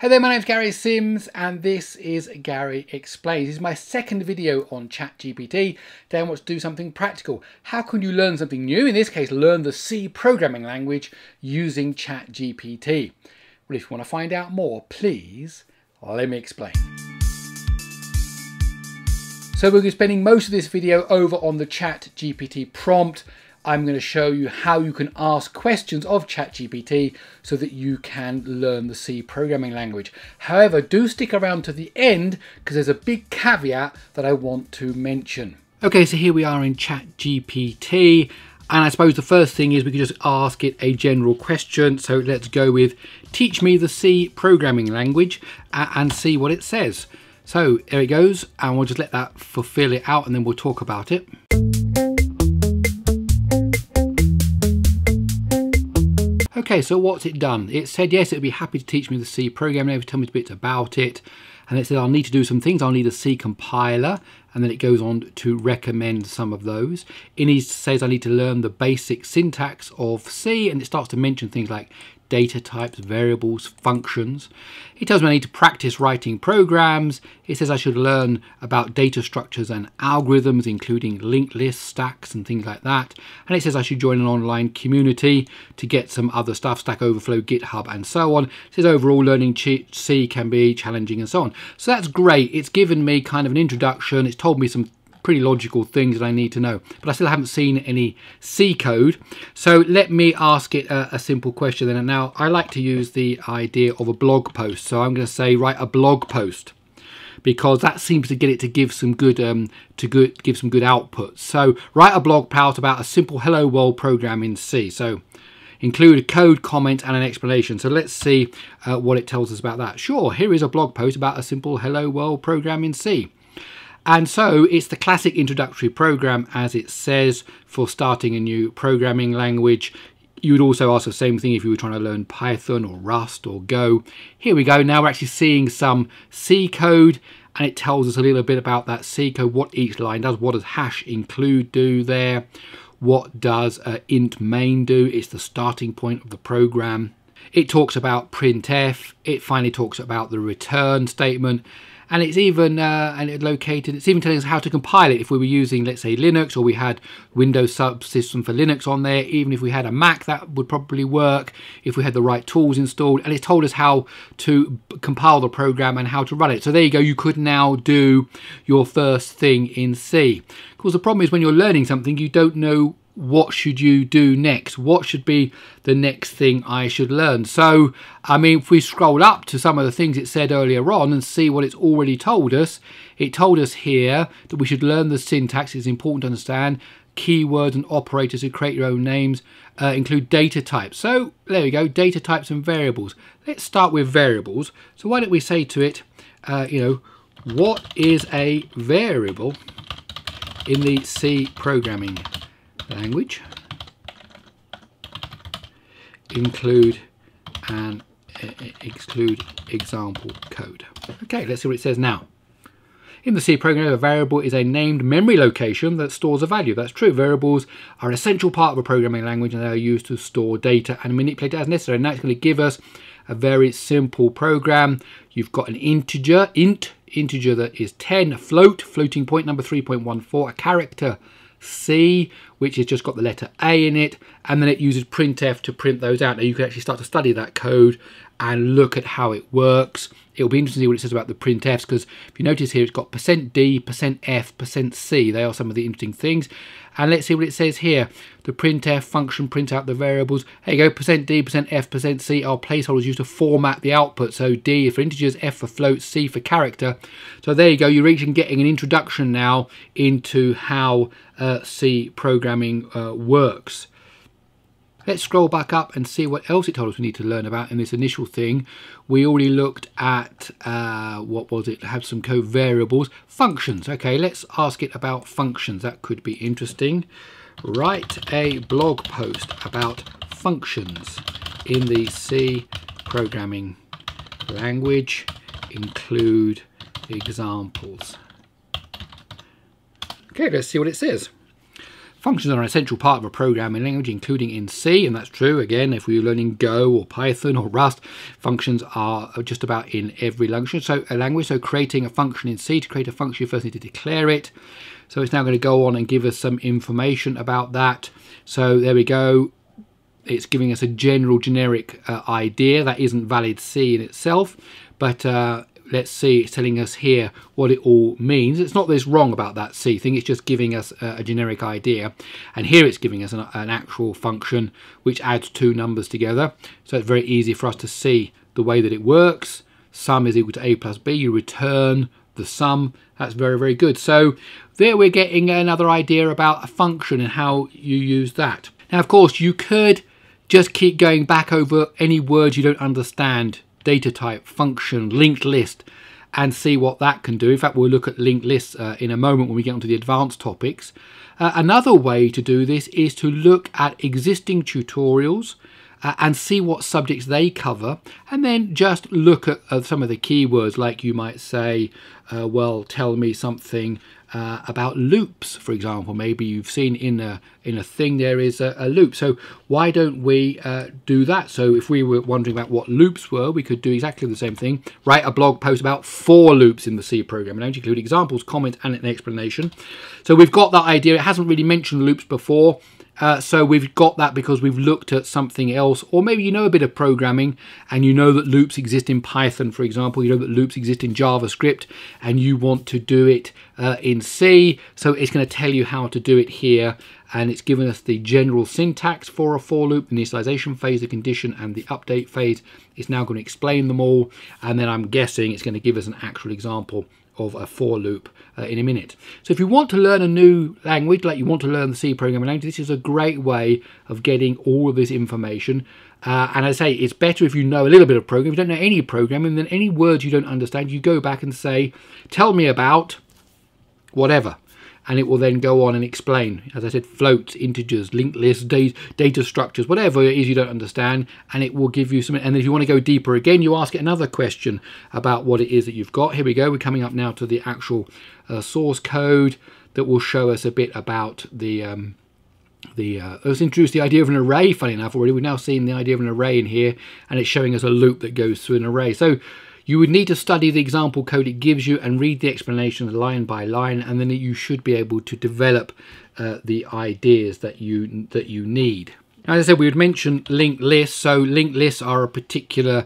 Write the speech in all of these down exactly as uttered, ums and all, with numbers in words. Hey there, my name's Gary Sims and this is Gary Explains. This is my second video on ChatGPT. Today I want to do something practical. How can you learn something new? In this case, learn the C programming language using ChatGPT. Well, if you want to find out more, please let me explain. So we're going to be spending most of this video over on the ChatGPT prompt. I'm going to show you how you can ask questions of ChatGPT so that you can learn the C programming language. However, do stick around to the end because there's a big caveat that I want to mention. Okay, so here we are in ChatGPT, and I suppose the first thing is we can just ask it a general question. So let's go with, teach me the C programming language and see what it says. So here it goes, and we'll just let that fulfill it out and then we'll talk about it. Okay, so what's it done? It said, yes, it would be happy to teach me the C programming language, tell me bits about it. And it said, I'll need to do some things. I'll need a C compiler. And then it goes on to recommend some of those. And it says, I need to learn the basic syntax of C. And it starts to mention things like data types, variables, functions. It tells me I need to practice writing programs. It says I should learn about data structures and algorithms, including linked lists, stacks, and things like that. And it says I should join an online community to get some other stuff, Stack Overflow, GitHub, and so on. It says overall learning C can be challenging and so on. So that's great. It's given me kind of an introduction. It's told me some pretty logical things that I need to know, but I still haven't seen any C code. So let me ask it a, a simple question then. And now I like to use the idea of a blog post. So I'm going to say, write a blog post, because that seems to get it to give some good, um, to good, give some good output. So write a blog post about a simple hello world program in C. So include a code, comment, and an explanation. So let's see uh, what it tells us about that. Sure, here is a blog post about a simple hello world program in C. And so it's the classic introductory program, as it says, for starting a new programming language. You would also ask the same thing if you were trying to learn Python or Rust or Go. Here we go. Now we're actually seeing some C code, and it tells us a little bit about that C code, what each line does. What does hash include do there? What does uh, int main do? It's the starting point of the program. It talks about printf. It finally talks about the return statement. And it's even uh, and it located. It's even telling us how to compile it. If we were using, let's say, Linux, or we had Windows subsystem for Linux on there, even if we had a Mac, that would probably work if we had the right tools installed. And it told us how to compile the program and how to run it. So there you go. You could now do your first thing in C. Of course, the problem is when you're learning something, you don't know what should you do next. What should be the next thing I should learn? So, I mean, if we scroll up to some of the things it said earlier on and see what it's already told us, it told us here that we should learn the syntax. It's important to understand keywords and operators to create your own names, uh, include data types. So there we go, data types and variables. Let's start with variables. So why don't we say to it, uh, you know, what is a variable in the C programming language? Include and exclude example code. Okay, let's see what it says now. In the C program, a variable is a named memory location that stores a value. That's true. Variables are an essential part of a programming language, and they are used to store data and manipulate it as necessary. Now it's going to give us a very simple program. You've got an integer, int, integer that is ten, a float, floating point number three point one four, a character C, which has just got the letter A in it, and then it uses printf to print those out. Now you can actually start to study that code and look at how it works. It'll be interesting to see what it says about the printfs, because if you notice here, it's got percent D, percent F, percent C. They are some of the interesting things. And let's see what it says here. The printf function prints out the variables. There you go, percent D, percent F, percent C are placeholders used to format the output. So D for integers, F for floats, C for character. So there you go. You're even getting an introduction now into how uh, C programming uh, works. Let's scroll back up and see what else it told us we need to learn about in this initial thing. We already looked at, uh, what was it? Have some code variables. Functions. Okay, let's ask it about functions. That could be interesting. Write a blog post about functions in the C programming language. Include examples. Okay, let's see what it says. Functions are an essential part of a programming language, including in C, and that's true. Again, if we're learning Go or Python or Rust, functions are just about in every language. So a language, so creating a function in C, to create a function, you first need to declare it. So it's now going to go on and give us some information about that. So there we go. It's giving us a general generic uh, idea that isn't valid C in itself, but uh, let's see, it's telling us here what it all means. It's not this wrong about that C thing, it's just giving us a, a generic idea. And here it's giving us an, an actual function which adds two numbers together. So it's very easy for us to see the way that it works. Sum is equal to A plus B, you return the sum. That's very, very good. So there we're getting another idea about a function and how you use that. Now, of course, you could just keep going back over any words you don't understand, data type, function, linked list, and see what that can do. In fact, we'll look at linked lists uh, in a moment when we get onto the advanced topics. Uh, another way to do this is to look at existing tutorials uh, and see what subjects they cover, and then just look at uh, some of the keywords, like you might say, uh, well, tell me something Uh, about loops, for example. Maybe you've seen in a in a thing there is a, a loop, so why don't we uh, do that? So if we were wondering about what loops were, we could do exactly the same thing. Write a blog post about for loops in the C programming language, include examples, comments, and an explanation. So we've got that idea. It hasn't really mentioned loops before, uh, so we've got that because we've looked at something else. Or maybe you know a bit of programming and you know that loops exist in Python, for example. You know that loops exist in JavaScript, and you want to do it uh, in C, so it's going to tell you how to do it here, and it's given us the general syntax for a for loop, the initialization phase, the condition, and the update phase. It's now going to explain them all, and then I'm guessing it's going to give us an actual example of a for loop uh, in a minute. So if you want to learn a new language, like you want to learn the C programming language, this is a great way of getting all of this information. Uh, and as I say, it's better if you know a little bit of programming. If you don't know any programming, then any words you don't understand, you go back and say, tell me about whatever, and it will then go on and explain, as I said, floats, integers, linked lists, data structures, whatever it is you don't understand, and it will give you some. And if you want to go deeper again, you ask it another question about what it is that you've got. Here we go, we're coming up now to the actual uh, source code that will show us a bit about the um, the uh, let's introduce the idea of an array. Funny enough, already we've now seen the idea of an array in here, and it's showing us a loop that goes through an array. So you would need to study the example code it gives you and read the explanations line by line, and then you should be able to develop uh, the ideas that you that you need. As I said, we would mention linked lists. So linked lists are a particular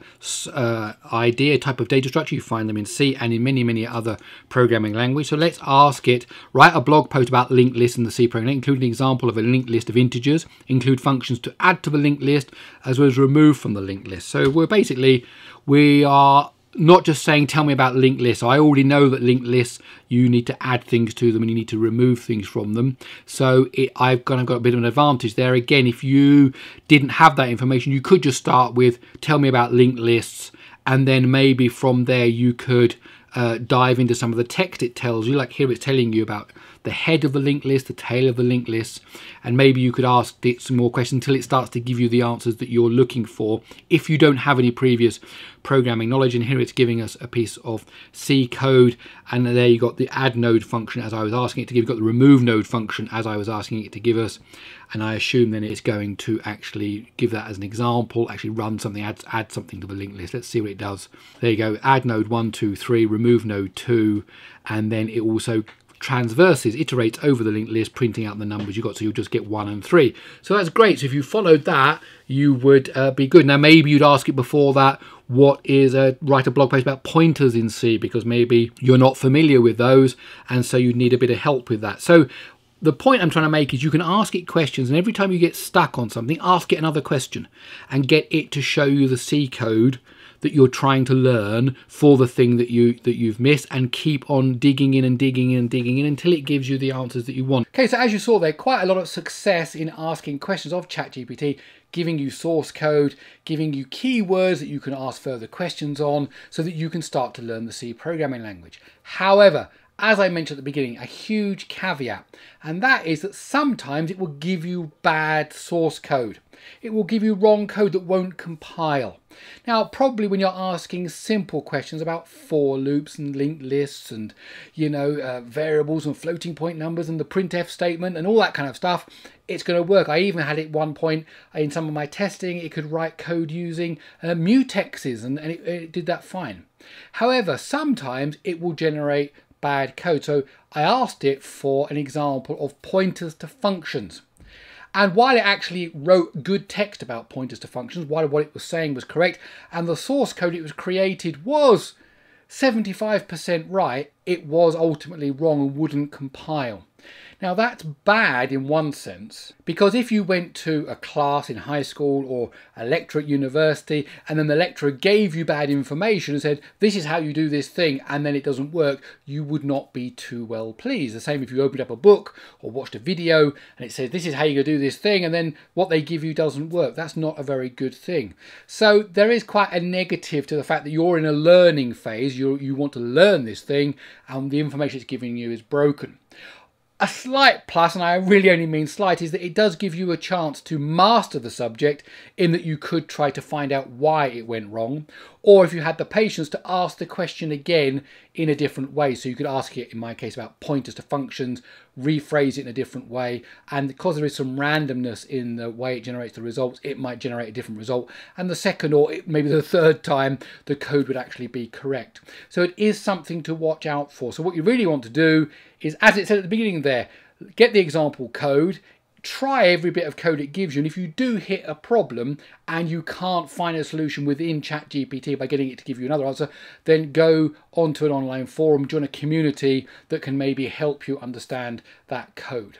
uh, idea, type of data structure. You find them in C and in many, many other programming languages. So let's ask it, write a blog post about linked lists in the C programming, include an example of a linked list of integers, include functions to add to the linked list, as well as remove from the linked list. So we're basically, we are not just saying, tell me about linked lists. I already know that linked lists, you need to add things to them and you need to remove things from them. So it, I've kind of got a bit of an advantage there. Again, if you didn't have that information, you could just start with, tell me about linked lists. And then maybe from there, you could uh, dive into some of the text it tells you. Like here, it's telling you about the head of the linked list, the tail of the linked list, and maybe you could ask it some more questions until it starts to give you the answers that you're looking for if you don't have any previous programming knowledge. And here it's giving us a piece of C code, and there you got the add node function as I was asking it to give, you've got the remove node function as I was asking it to give us, and I assume then it's going to actually give that as an example, actually run something, add, add something to the linked list. Let's see what it does. There you go, add node one, two, three, remove node two, and then it also transverses, iterates over the linked list, printing out the numbers you got, so you'll just get one and three. So that's great. So if you followed that, you would uh, be good. Now maybe you'd ask it before that, what is a write a blog post about pointers in C, because maybe you're not familiar with those, and so you'd need a bit of help with that. So the point I'm trying to make is you can ask it questions, and every time you get stuck on something, ask it another question and get it to show you the C code that you're trying to learn for the thing that you that you've missed, and keep on digging in and digging in and digging in until it gives you the answers that you want. Okay, so as you saw there, quite a lot of success in asking questions of ChatGPT, giving you source code, giving you keywords that you can ask further questions on so that you can start to learn the C programming language. However, as I mentioned at the beginning, a huge caveat, and that is that sometimes it will give you bad source code. It will give you wrong code that won't compile. Now, probably when you're asking simple questions about for loops and linked lists and, you know, uh, variables and floating point numbers and the printf statement and all that kind of stuff, it's going to work. I even had it one point in some of my testing, it could write code using uh, mutexes and, and it, it did that fine. However, sometimes it will generate bad code. So I asked it for an example of pointers to functions. And while it actually wrote good text about pointers to functions, while what it was saying was correct, and the source code it was created was seventy-five percent right, it was ultimately wrong and wouldn't compile. Now that's bad in one sense, because if you went to a class in high school or a lecture at university, and then the lecturer gave you bad information and said, this is how you do this thing, and then it doesn't work, you would not be too well pleased. The same if you opened up a book or watched a video and it says, this is how you do this thing, and then what they give you doesn't work. That's not a very good thing. So there is quite a negative to the fact that you're in a learning phase, you you want to learn this thing, and the information it's giving you is broken. A slight plus, and I really only mean slight, is that it does give you a chance to master the subject, in that you could try to find out why it went wrong, or if you had the patience to ask the question again in a different way. So you could ask it, in my case, about pointers to functions, rephrase it in a different way, and because there is some randomness in the way it generates the results, it might generate a different result, and the second or maybe the third time the code would actually be correct. So it is something to watch out for. So what you really want to do is, as it said at the beginning there, get the example code, try every bit of code it gives you, and if you do hit a problem and you can't find a solution within ChatGPT by getting it to give you another answer, then go onto an online forum, join a community that can maybe help you understand that code.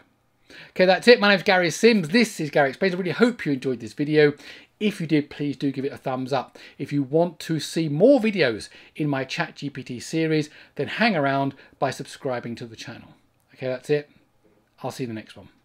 Okay, that's it. My name's Gary Sims. This is Gary Explains. I really hope you enjoyed this video. If you did, please do give it a thumbs up. If you want to see more videos in my ChatGPT series, then hang around by subscribing to the channel. Okay, that's it. I'll see you in the next one.